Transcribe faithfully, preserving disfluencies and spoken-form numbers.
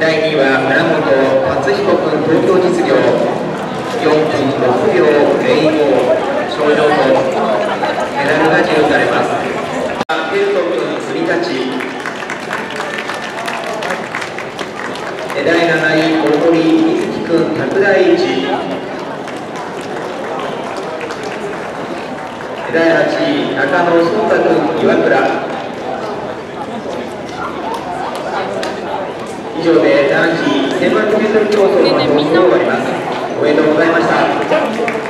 第二位は村本篤彦君、東京実業よんふんろくびょうゼロご、小表情とメダルが授与されます。ペルト君の国立だいなない大森瑞希君拓大一、だいはちい中野颯太君岩倉。以上で男子 せんメートル競争の放送を終わります。おめでとうございました。